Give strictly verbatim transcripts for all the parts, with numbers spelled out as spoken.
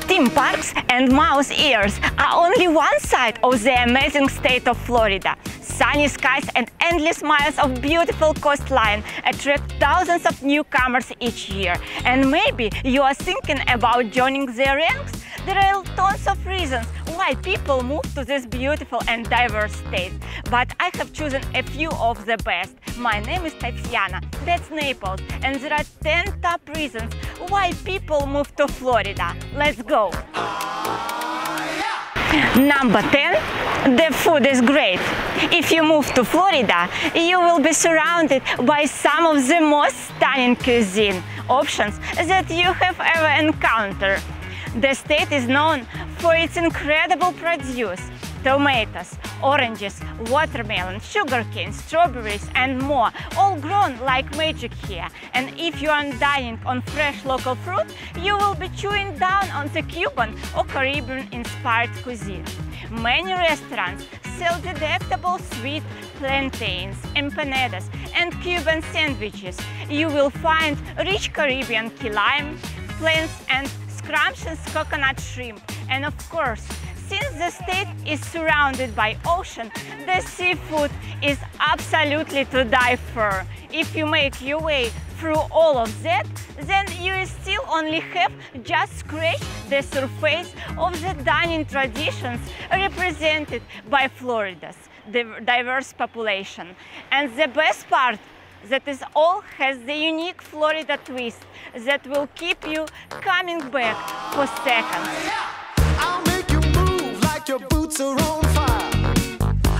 Theme parks and mouse ears are only one side of the amazing state of Florida. Sunny skies and endless miles of beautiful coastline attract thousands of newcomers each year. And maybe you are thinking about joining their ranks? There are tons of reasons why people move to this beautiful and diverse state. But I have chosen a few of the best. My name is Tatiana, that's Naples, and there are ten top reasons why people move to Florida. Let's go! Number ten. The food is great. If you move to Florida, you will be surrounded by some of the most stunning cuisine options that you have ever encountered. The state is known for its incredible produce: tomatoes, oranges, watermelon, sugarcane, strawberries and more, all grown like magic here. And if you are dining on fresh local fruit, you will be chewing down on the Cuban or Caribbean-inspired cuisine. Many restaurants sell delectable sweet plantains, empanadas and Cuban sandwiches. You will find rich Caribbean key lime, plants and scrumptious coconut shrimp. And of course, since the state is surrounded by ocean, the seafood is absolutely to die for. If you make your way through all of that, then you still only have just scratched the surface of the dining traditions represented by Florida's diverse population. And the best part, that is all has the unique Florida twist that will keep you coming back for seconds. Your boots are on fire.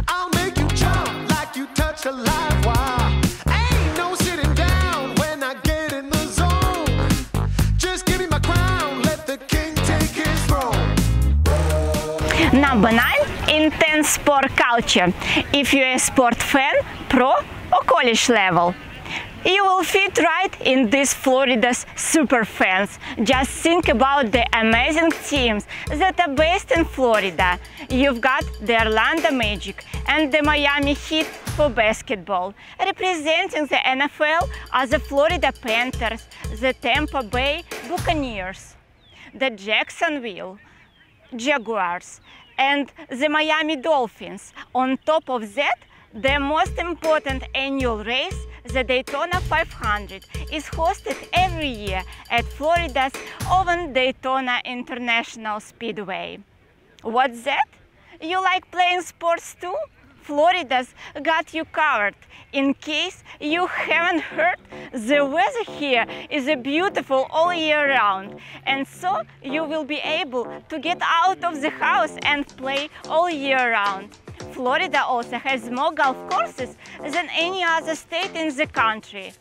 I'll make you jump like you touch a live wire. Ain't no sitting down when I get in the zone. Just give me my crown, let the king take his throne. Number nine. Intense sport culture. If you're a sport fan, pro or college level, you will fit right in these Florida's super fans. Just think about the amazing teams that are based in Florida. You've got the Orlando Magic and the Miami Heat for basketball. Representing the N F L are the Florida Panthers, the Tampa Bay Buccaneers, the Jacksonville Jaguars, and the Miami Dolphins. On top of that, the most important annual race, the Daytona five hundred, is hosted every year at Florida's own Daytona International Speedway. What's that? You like playing sports too? Florida's got you covered. In case you haven't heard, the weather here is beautiful all year round, and so you will be able to get out of the house and play all year round. Florida also has more golf courses than any other state in the country.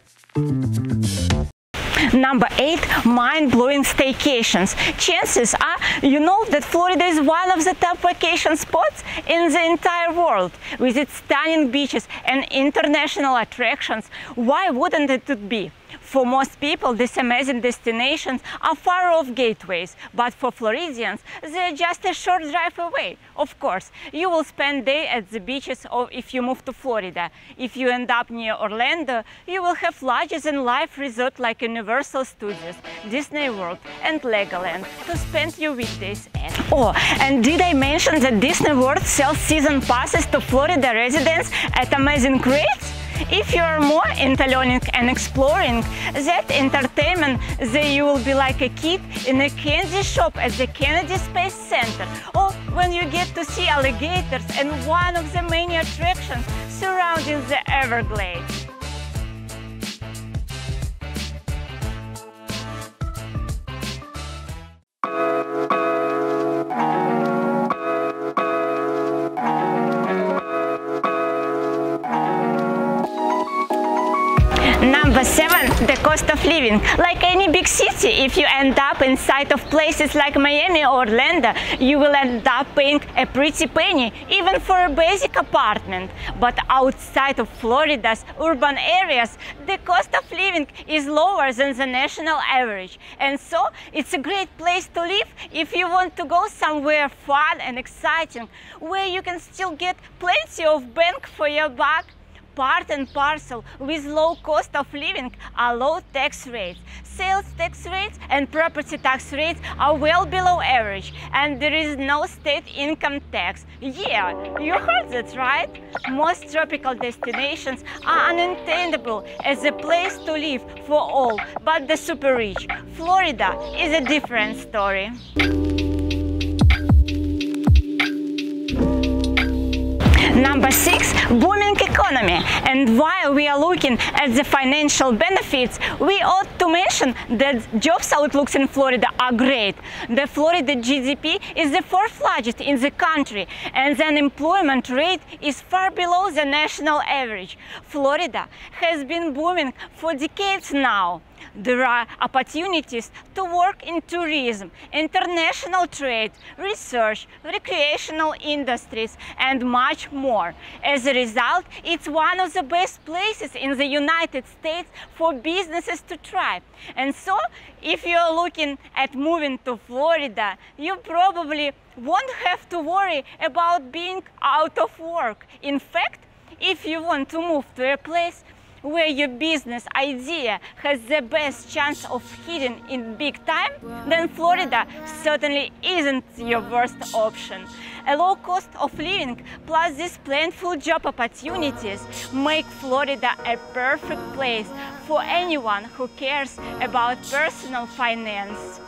Number eight. Mind-blowing staycations. Chances are you know that Florida is one of the top vacation spots in the entire world. With its stunning beaches and international attractions, why wouldn't it be? For most people, these amazing destinations are far-off gateways, but for Floridians, they're just a short drive away. Of course, you will spend day at the beaches or if you move to Florida. If you end up near Orlando, you will have larger-than-life resorts like Universal Studios, Disney World and Legoland to spend your weekdays at. Oh, and did I mention that Disney World sells season passes to Florida residents at amazing rates? If you are more into learning and exploring that entertainment, then you will be like a kid in a candy shop at the Kennedy Space Center, or when you get to see alligators and one of the many attractions surrounding the Everglades. Number seven, the cost of living. Like any big city, if you end up inside of places like Miami or Orlando, you will end up paying a pretty penny, even for a basic apartment. But outside of Florida's urban areas, the cost of living is lower than the national average. And so it's a great place to live if you want to go somewhere fun and exciting, where you can still get plenty of bang for your buck. Part and parcel with low cost of living are low tax rates. Sales tax rates and property tax rates are well below average, and there is no state income tax. Yeah, you heard that, right? Most tropical destinations are unattainable as a place to live for all but the super rich. Florida is a different story. Number six, booming economy. And while we are looking at the financial benefits, we ought to mention that jobs outlooks in Florida are great. The Florida G D P is the fourth largest in the country, and the unemployment rate is far below the national average. Florida has been booming for decades now. There are opportunities to work in tourism, international trade, research, recreational industries, and much more. As a result, it's one of the best places in the United States for businesses to thrive. And so, if you're looking at moving to Florida, you probably won't have to worry about being out of work. In fact, if you want to move to a place where your business idea has the best chance of hitting in big time, then Florida certainly isn't your worst option. A low cost of living plus these plentiful job opportunities make Florida a perfect place for anyone who cares about personal finance.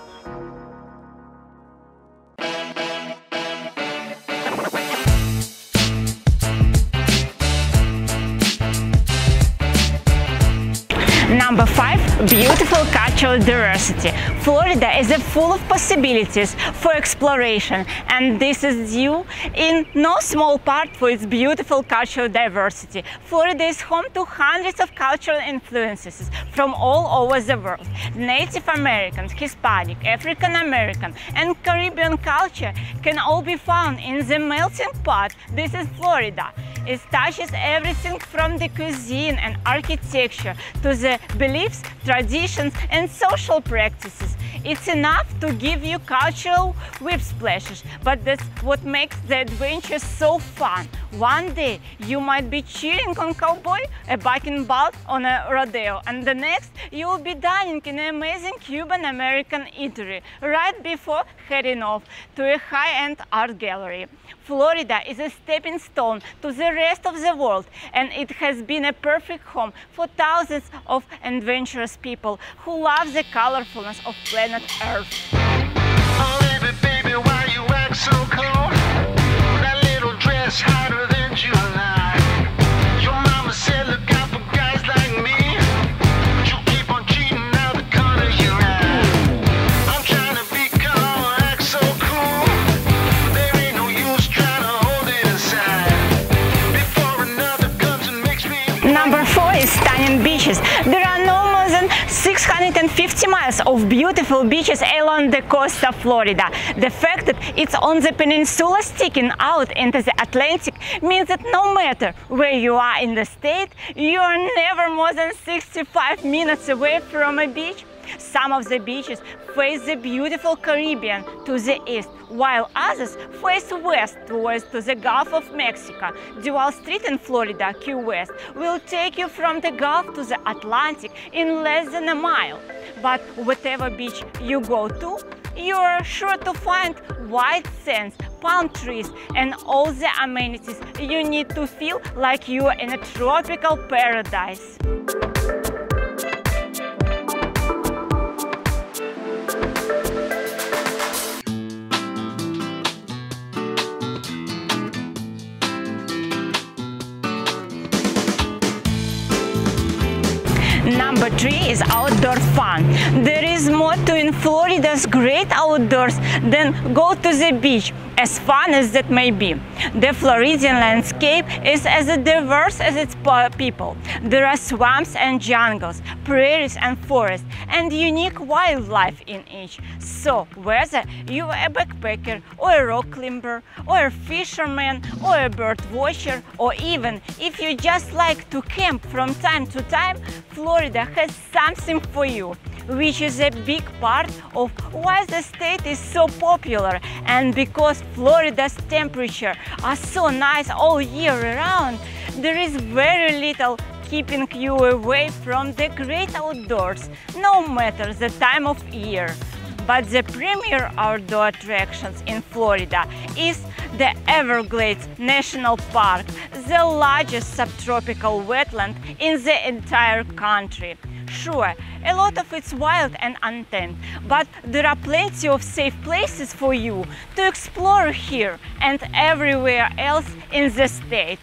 Number five, beautiful cultural diversity. Florida is full of possibilities for exploration, and this is due in no small part for its beautiful cultural diversity. Florida is home to hundreds of cultural influences from all over the world. Native American, Hispanic, African American, and Caribbean culture can all be found in the melting pot. This is Florida. It touches everything from the cuisine and architecture to the beliefs, traditions, and social practices. It's enough to give you cultural whip splashes, but that's what makes the adventure so fun. One day you might be cheering on cowboy, a bucking bull on a rodeo, and the next you will be dining in an amazing Cuban-American eatery right before heading off to a high-end art gallery. Florida is a stepping stone to the rest of the world, and it has been a perfect home for thousands of adventurous people who love the colorfulness of planet Earth. Oh, baby, baby, why you act so cold? That little dress hotter than July. Your mama said look out for guys like me, but you keep on cheating out the corner of your eye. I'm trying to be cool, act so cool. There ain't no use trying to hold it inside. Before another comes and makes me... Number four is stunning beaches. There are no more than six hundred fifty miles of beautiful beaches along the coast of Florida. The fact that it's on the peninsula sticking out into the Atlantic means that no matter where you are in the state, you are never more than sixty-five minutes away from a beach. Some of the beaches face the beautiful Caribbean to the east, while others face west towards to the Gulf of Mexico. Duval Street in Florida, Key West, will take you from the Gulf to the Atlantic in less than a mile. But whatever beach you go to, you're sure to find white sands, palm trees, and all the amenities you need to feel like you're in a tropical paradise. Number three is outdoor fun. There is is more to in Florida's great outdoors than go to the beach, as fun as that may be. The Floridian landscape is as diverse as its people. There are swamps and jungles, prairies and forests, and unique wildlife in each. So, whether you are a backpacker, or a rock climber, or a fisherman, or a bird watcher, or even if you just like to camp from time to time, Florida has something for you, which is a big part of why the state is so popular. And because Florida's temperatures are so nice all year round, there is very little keeping you away from the great outdoors, no matter the time of year. But the premier outdoor attractions in Florida is the Everglades National Park, the largest subtropical wetland in the entire country. Sure, a lot of it's wild and untamed, but there are plenty of safe places for you to explore here and everywhere else in the state.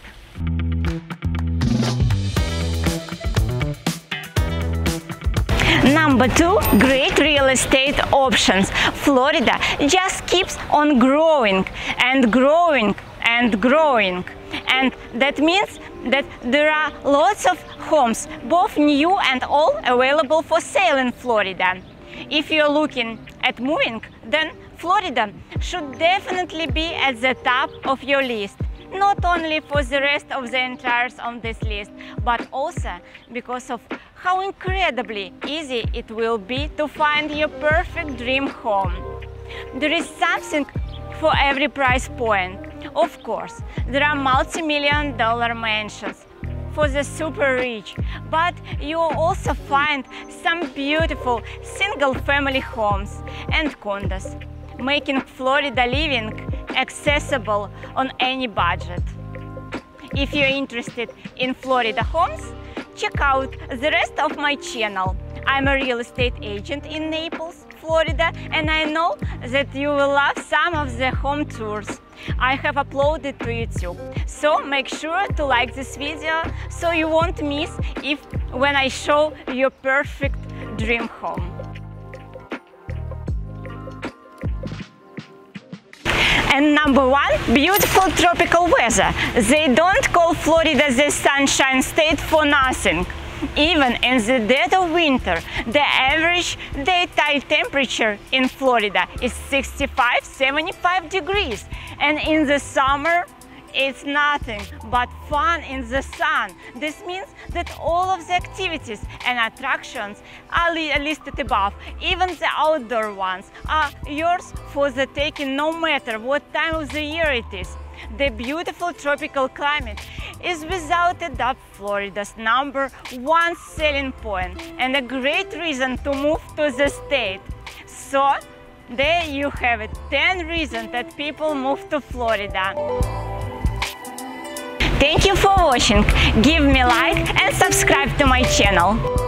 Number two, great real estate options. Florida just keeps on growing and growing and growing. And that means that there are lots of homes, both new and old, available for sale in Florida. If you're looking at moving, then Florida should definitely be at the top of your list. Not only for the rest of the entries on this list, but also because of how incredibly easy it will be to find your perfect dream home. There is something for every price point. Of course, there are multi-million dollar mansions for the super rich, but you will also find some beautiful single-family homes and condos, making Florida living accessible on any budget. If you're interested in Florida homes, check out the rest of my channel. I'm a real estate agent in Naples, Florida, and I know that you will love some of the home tours I have uploaded to YouTube. So make sure to like this video so you won't miss if when I show your perfect dream home. And number one, beautiful tropical weather. They don't call Florida the sunshine state for nothing. Even in the dead of winter, the average daytime temperature in Florida is sixty-five to seventy-five degrees. And in the summer, it's nothing but fun in the sun. This means that all of the activities and attractions are listed above, even the outdoor ones, are yours for the taking no matter what time of the year it is. The beautiful tropical climate is without a doubt Florida's number one selling point and a great reason to move to the state. So, there you have it, ten reasons that people move to Florida. Thank you for watching, give me a like and subscribe to my channel.